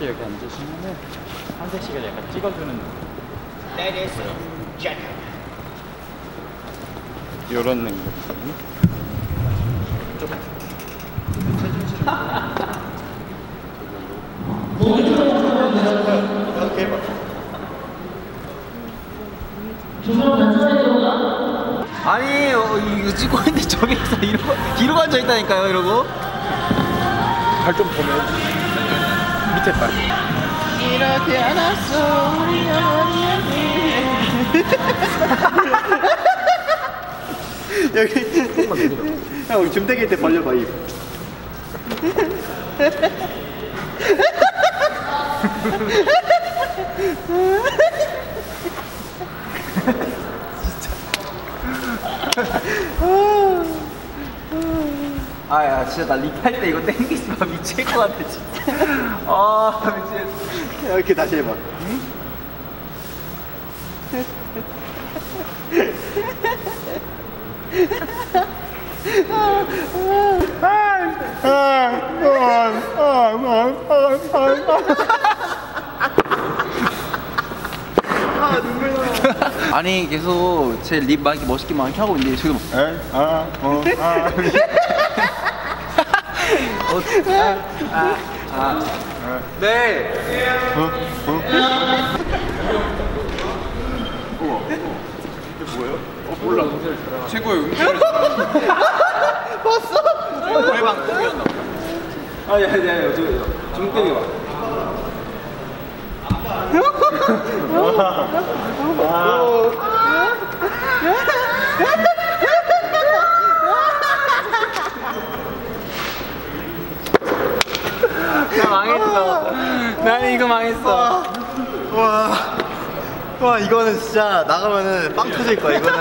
같이 여기 앉으시면은 한색씨가 약간 찍어주는 요런 느낌. 아니 이거 찍고 있는데 저기서 이러고 앉아 있다니까요. 이러고 발 좀 보면 밑에 발 이렇게 안았어 우리 어머니. 여기 형 우리 줌대기 때 벌려봐 입. 아야 진짜 나 립할 때 이거 땡기지 마. 미칠 것 같아 진짜. 아 미치겠어. 이렇게 다시 해봐. 아 눈물 나. 아니 계속 제 립 막 멋있게 막 하고 있는데 지금 네. 우와. 이게 뭐예요? 몰라. 최고의 음식을 봤어? 노래방 공연나 봐. 아, 야, 저 중땡이 봐. 나 망했어. 난 이거 망했어. 와 이거는 진짜 나가면은 빵 터질 거야 이거는.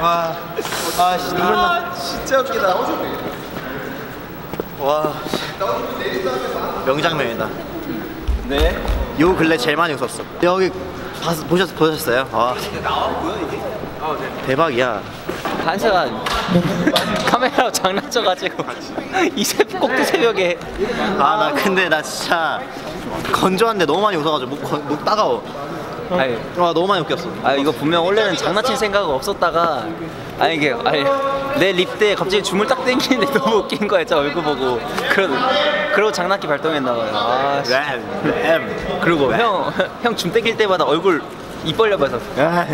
와, 아 눈물 나. 진짜 웃기다. 와, 명장면이다. 네. 요 근래 제일 많이 웃었어. 여기 보셨어요? 아. 나왔고요 이게? 아, 네. 대박이야. 단체가 카메라 장난쳐가지고 이 꼭두 새벽에. 아 나 근데 나 진짜 건조한데 너무 많이 웃어가지고 목 따가워. 아니, 와 너무 많이 웃겼어. 아 이거 분명 원래는 장난칠 생각 없었다가 아니 이게 아니 내 립 때 갑자기 줌을 딱 당기는데 너무 웃긴 거야 진짜 얼굴 보고. 그러고 장난기 발동했나 봐요. 아 진짜. 그리고 형 줌 당길 때마다 얼굴 입 벌려봐서. 아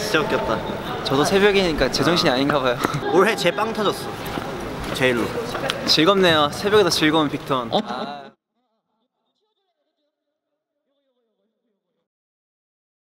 진짜 웃겼다. 저도 새벽이니까 제정신이 아닌가 봐요. 올해 제 빵 터졌어. 제일로. 즐겁네요. 새벽에도 즐거운 빅톤. 아.